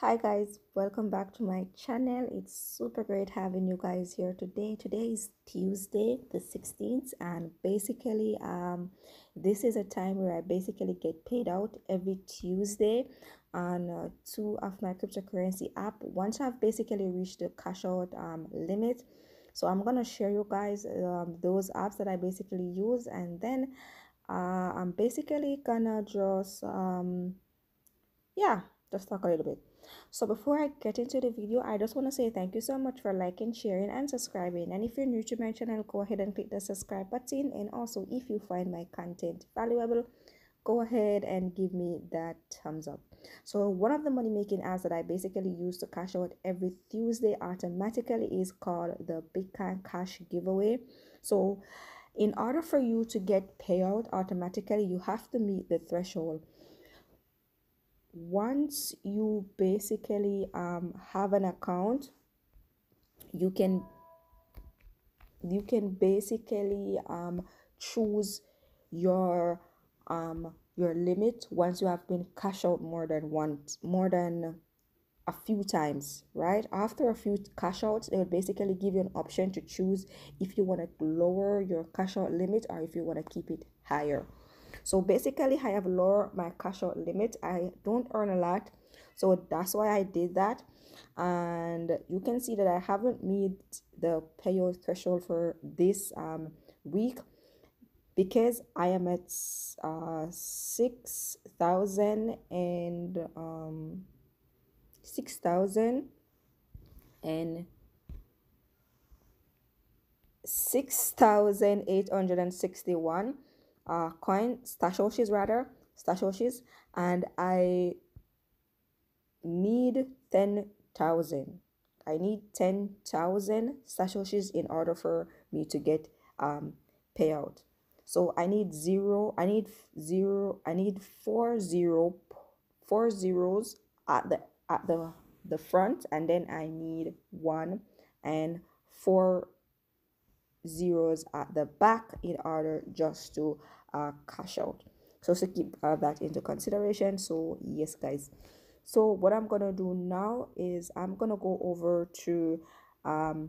Hi guys, welcome back to my channel. It's super great having you guys here today. Today is Tuesday the 16th, and basically this is a time where I basically get paid out every Tuesday on two of my cryptocurrency app once I've basically reached the cash out limit. So I'm gonna share you guys those apps that I basically use, and then I'm basically gonna just just talk a little bit. So before I get into the video, I just want to say thank you so much for liking, sharing and subscribing, and if you're new to my channel, go ahead and click the subscribe button. And also, if you find my content valuable, go ahead and give me that thumbs up. So one of the money making apps that I basically use to cash out every Tuesday automatically is called the Bitcoin Cash Giveaway. So in order for you to get payout automatically, you have to meet the threshold. Once you basically have an account, you can basically choose your limit once you have been cashed out more than a few times, right? After a few cash outs, they will basically give you an option to choose if you want to lower your cash out limit or if you want to keep it higher. So basically, I have lowered my cash out limit. I don't earn a lot, so that's why I did that. And you can see that I haven't met the payout threshold for this week because I am at 6,861 stashoshis, and I need 10,000. I need 10,000 stashoshis in order for me to get payout. So I need 4 zeros at the front, and then I need 1 and 4 zeros at the back in order just to cash out. So to keep that into consideration. So yes guys, so what I'm gonna do now is I'm gonna go over to I'm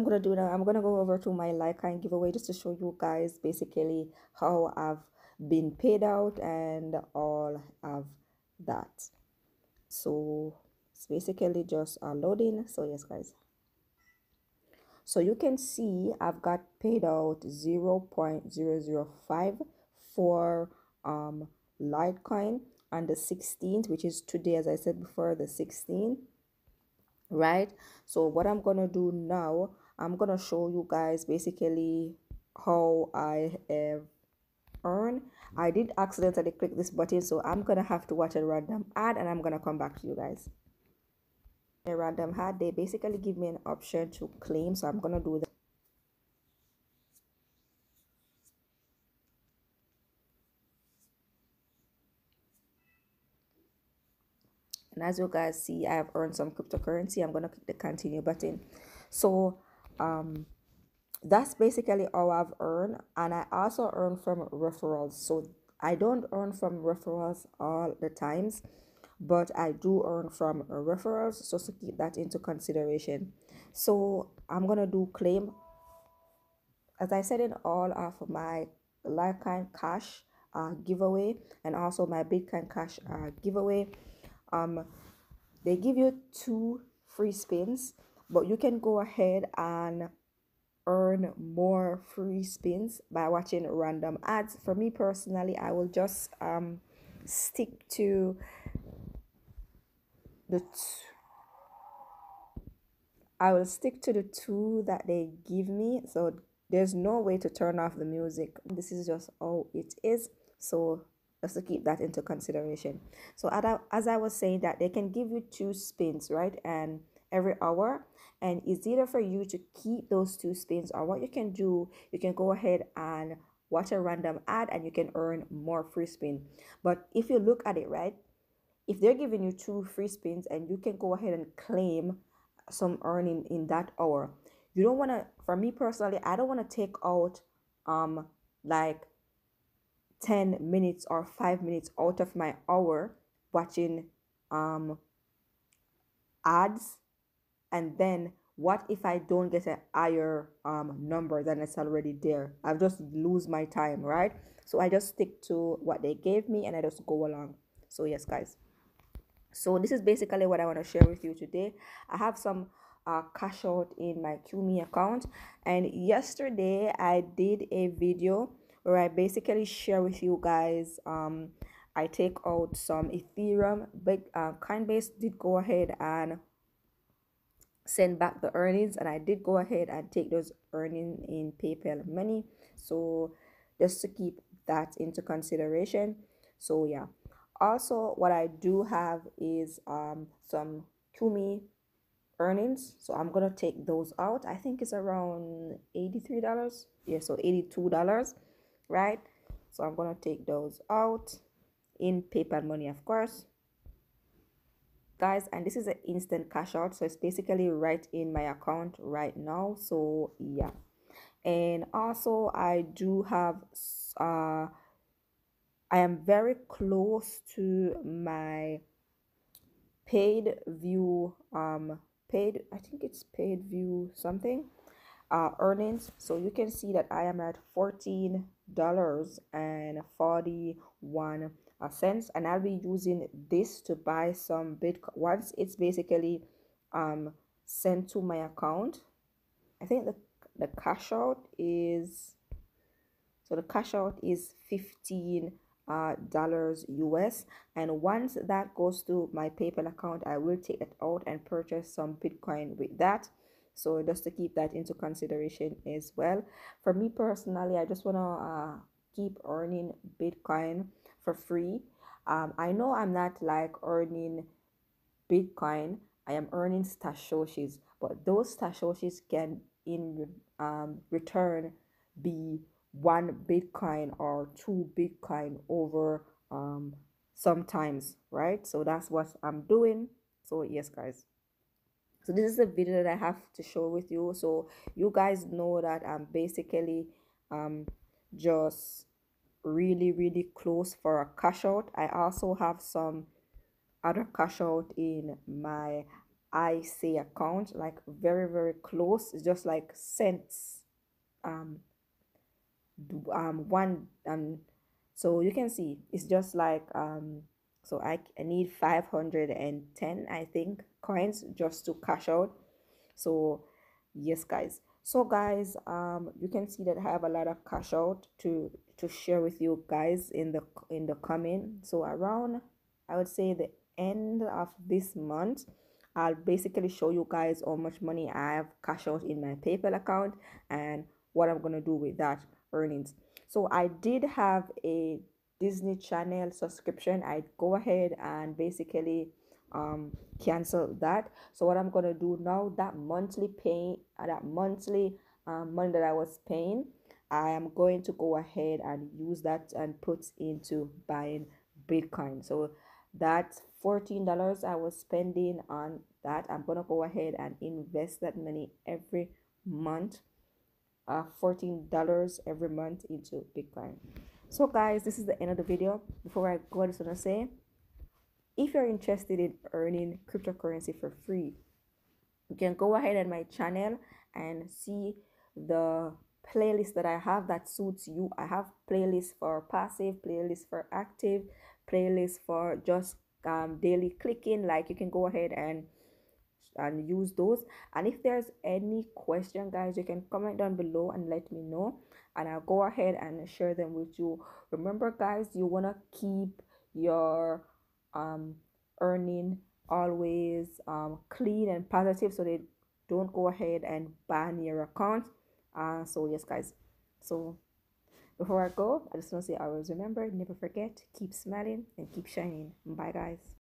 gonna go over to my Lycan giveaway just to show you guys basically how I've been paid out and all of that. So it's basically just loading. So yes guys, so you can see I've got paid out 0.005 for Litecoin on the 16th, which is today, as I said before, the 16th, right? So what I'm gonna do now, I'm gonna show you guys basically how I have earn. I did accidentally click this button, so I'm gonna have to watch a random ad and I'm gonna come back to you guys. A random ad, they basically give me an option to claim, so I'm gonna do that. And as you guys see, I have earned some cryptocurrency. I'm gonna click the continue button. So that's basically all I've earned, and I also earn from referrals. So I don't earn from referrals all the times, but I do earn from referrals, so to keep that into consideration. So I'm gonna do claim. As I said, in all of my Lycan Cash giveaway and also my Bitcoin Cash giveaway, they give you 2 free spins, but you can go ahead and earn more free spins by watching random ads. For me personally, I will just stick to the two that they give me. So there's no way to turn off the music. This is just how it is, so just to keep that into consideration. So as I was saying, that they can give you 2 spins, right, and every hour, and it's either for you to keep those 2 spins, or what you can do, you can go ahead and watch a random ad and you can earn more free spin. But if you look at it, right, if they're giving you 2 free spins and you can go ahead and claim some earning in that hour, You don't want to, for me personally, I don't want to take out like 10 minutes or 5 minutes out of my hour watching ads. And then what if I don't get a higher number than it's already there? I'll just lose my time, right? So I just stick to what they gave me and I just go along. So yes, guys. So this is basically what I want to share with you today. I have some cash out in my QME account, and yesterday I did a video where I basically share with you guys I take out some Ethereum, but Coinbase did go ahead and send back the earnings, and I did go ahead and take those earnings in PayPal money. So just to keep that into consideration. So yeah, also what I do have is some QME earnings, so I'm gonna take those out. I think it's around $83, yeah, so $82, right? So I'm gonna take those out in PayPal money, of course, guys. And this is an instant cash out, so it's basically right in my account right now. So yeah, and also I do have I am very close to my paid view I think it's paid view something earnings. So you can see that I am at $14.41, and I'll be using this to buy some Bitcoin once it's basically sent to my account. I think the cash out is, so the cash out is $15 US, and once that goes to my PayPal account, I will take it out and purchase some Bitcoin with that. So just to keep that into consideration as well. For me personally, I just want to keep earning Bitcoin for free. I know I'm not like earning Bitcoin, I am earning stashoshis, but those stashoshis can in return be 1 Bitcoin or 2 Bitcoin over sometimes, right? So that's what I'm doing. So yes, guys, so this is the video that I have to show with you. So you guys know that I'm basically just really close for a cash out. I also have some other cash out in my IC account, like very close. It's just like cents, so you can see it's just like so I need 510 I think coins just to cash out. So yes, guys. So guys, you can see that I have a lot of cash out to share with you guys in the coming. So around, I would say, the end of this month, I'll basically show you guys how much money I have cash out in my PayPal account and what I'm gonna do with that earnings. So I did have a Disney Channel subscription. I go ahead and basically cancel that. So what I'm gonna do now, that monthly money that I was paying, I am going to go ahead and use that and put into buying Bitcoin. So that $14 I was spending on that, I'm gonna go ahead and invest that money every month, $14 every month into Bitcoin. So guys, this is the end of the video. Before I go, I just want to say, if you're interested in earning cryptocurrency for free, you can go ahead on my channel and see the playlist that I have that suits you. I have playlists for passive, playlists for active, playlists for just daily clicking. Like, you can go ahead and use those. And if there's any question, guys, you can comment down below and let me know, and I'll go ahead and share them with you. Remember, guys, you want to keep your earning always clean and positive, so they don't go ahead and ban your account. So yes, guys. So before I go, I just want to say, always remember, never forget, keep smiling and keep shining. Bye, guys.